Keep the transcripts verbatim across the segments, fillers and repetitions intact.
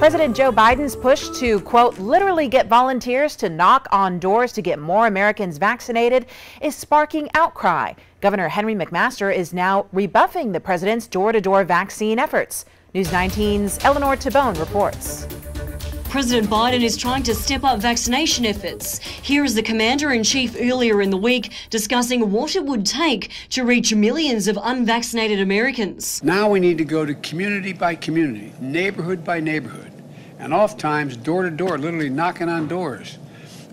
President Joe Biden's push to, quote, literally get volunteers to knock on doors to get more Americans vaccinated is sparking outcry. Governor Henry McMaster is now rebuffing the president's door-to-door vaccine efforts. News nineteen's Eleanor Tabone reports. President Biden is trying to step up vaccination efforts. Here is the commander-in-chief earlier in the week discussing what it would take to reach millions of unvaccinated Americans. Now we need to go to community by community, neighborhood by neighborhood, and oftentimes door to door, literally knocking on doors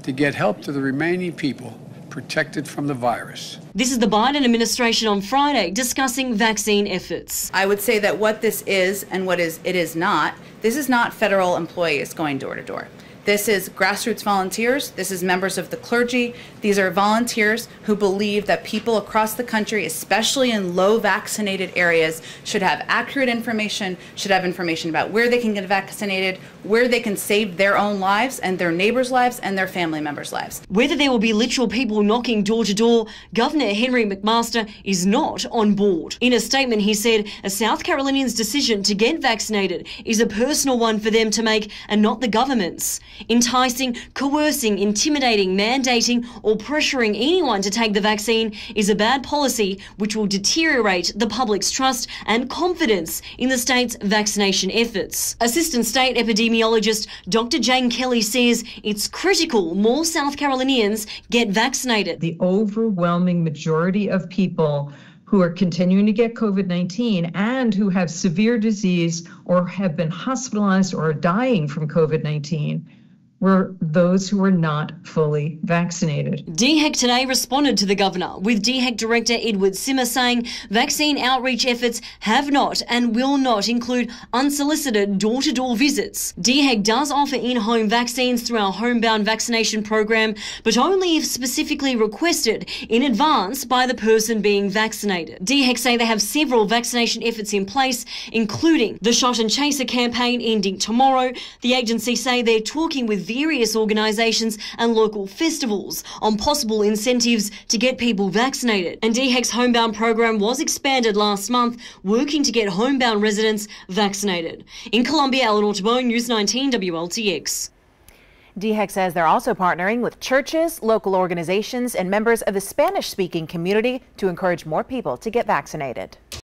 to get help to the remaining people protected from the virus. This is the Biden administration on Friday discussing vaccine efforts. I would say that what this is and what is it is not, this is not federal employees going door to door. This is grassroots volunteers. This is members of the clergy. These are volunteers who believe that people across the country, especially in low vaccinated areas, should have accurate information, should have information about where they can get vaccinated, where they can save their own lives and their neighbors' lives and their family members' lives. Whether there will be literal people knocking door to door, Governor Henry McMaster is not on board. In a statement, he said a South Carolinian's decision to get vaccinated is a personal one for them to make and not the government's. Enticing, coercing, intimidating, mandating or pressuring anyone to take the vaccine is a bad policy which will deteriorate the public's trust and confidence in the state's vaccination efforts. Assistant State Epidemiologist Doctor Jane Kelly says it's critical more South Carolinians get vaccinated. The overwhelming majority of people who are continuing to get COVID nineteen and who have severe disease or have been hospitalized or are dying from COVID nineteen were those who were not fully vaccinated. D H E C today responded to the governor, with D H E C Director Edward Simmer saying vaccine outreach efforts have not and will not include unsolicited door-to-door visits. D H E C does offer in-home vaccines through our homebound vaccination program, but only if specifically requested in advance by the person being vaccinated. D H E C say they have several vaccination efforts in place, including the Shot and Chaser campaign ending tomorrow. The agency say they're talking with various organisations and local festivals on possible incentives to get people vaccinated. And D H E C's homebound program was expanded last month, working to get homebound residents vaccinated. In Columbia, Alan Ortabone, News nineteen W L T X. D H E C says they're also partnering with churches, local organisations and members of the Spanish-speaking community to encourage more people to get vaccinated.